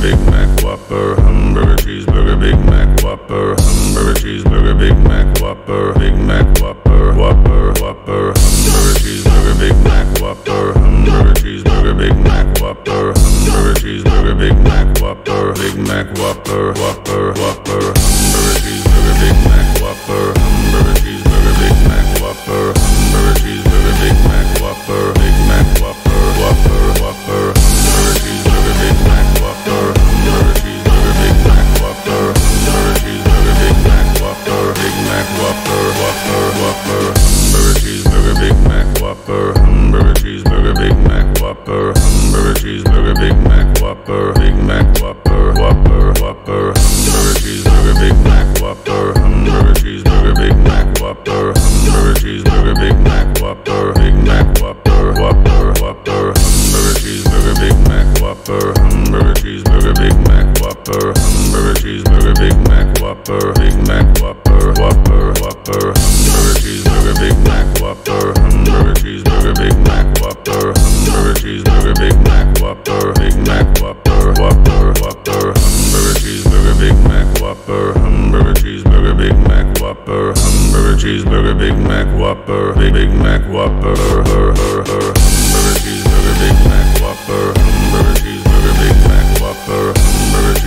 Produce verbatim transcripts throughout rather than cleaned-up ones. Big Mac Whopper, hamburger, cheeseburger, Big Mac Whopper, hamburger, cheeseburger, Big Mac Whopper, Big Mac Whopper, Whopper, Whopper, hamburger, cheeseburger, Big Mac Whopper, hamburger, cheeseburger, Big Mac Whopper, hamburger, cheeseburger, Big Mac Whopper, Big Mac Whopper, Whopper, Whopper, hamburger, cheeseburger, Big Mac Whopper, hamburger, cheeseburger, Big Mac Whopper, hamburger, cheeseburger, Big Mac Whopper, Big Mac Whopper, Whopper, Whopper, hamburger, cheeseburger, Big Mac Whopper, hamburger, cheeseburger, Big Mac Whopper, hamburger, cheeseburger, Big Mac Whopper, Big Mac Whopper, Whopper, Whopper, hamburger, cheeseburger, Big Mac Whopper, hamburger, cheeseburger, Big Mac Whopper, hamburger, cheeseburger, Big Mac Whopper, Big Mac Whopper, Whopper, Whopper, hamburger, cheeseburger, Big Mac Whopper, hamburger, cheeseburger, Big Mac Whopper, hamburger, cheeseburger, Big Mac Whopper, Big Mac Whopper, Whopper, Whopper, hamburger, cheeseburger, Big Mac Whopper, hamburger, cheeseburger, Big Mac Whopper, hamburger, cheeseburger, Big Mac Whopper, Big Mac Whopper, Whopper, Whopper, hamburger, cheeseburger, Big Mac Whopper, hamburger, cheeseburger, Big Mac Whopper, hamburger, cheeseburger, Big Mac Whopper, Big Mac Whopper, Whopper, Whopper, hamburger, cheeseburger, Big Mac Whopper, hamburger, cheeseburger, Big Mac Whopper, hamburger, cheeseburger, Big Mac Whopper, Big Big Mac Whopper, hamburger, cheeseburger, Big Mac Whopper, hamburger, cheeseburger, Big Mac Whopper, hamburger, cheeseburger, Big Mac Whopper,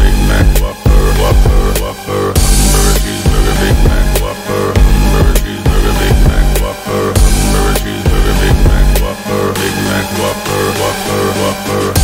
Big Mac Whopper, Whopper, Whopper, hamburger, cheeseburger, Big Mac Whopper, hamburger, cheeseburger, Big Mac Whopper, hamburger, cheeseburger, Big Mac Whopper, Big Mac Whopper, Whopper, Whopper.